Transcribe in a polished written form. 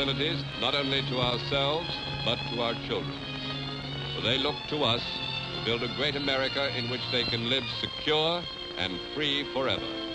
responsibilities not only to ourselves but to our children. For they look to us to build a great America in which they can live secure and free forever.